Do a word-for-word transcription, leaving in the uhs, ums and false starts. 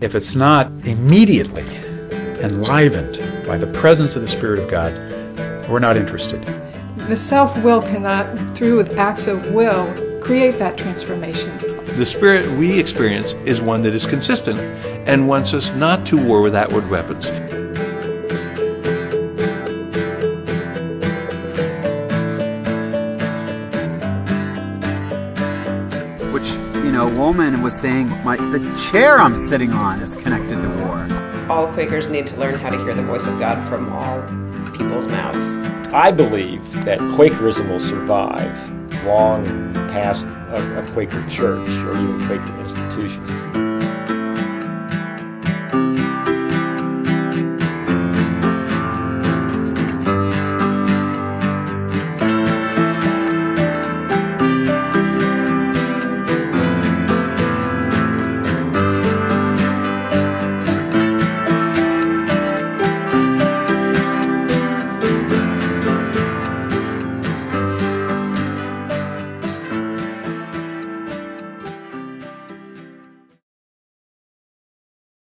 If it's not immediately enlivened by the presence of the Spirit of God, we're not interested. The self-will cannot, through acts of will, create that transformation. The Spirit we experience is one that is consistent and wants us not to war with outward weapons. Which, you know, Woolman was saying, my, the chair I'm sitting on is connected to war. All Quakers need to learn how to hear the voice of God from all people's mouths. I believe that Quakerism will survive long past a, a Quaker church or even Quaker institutions.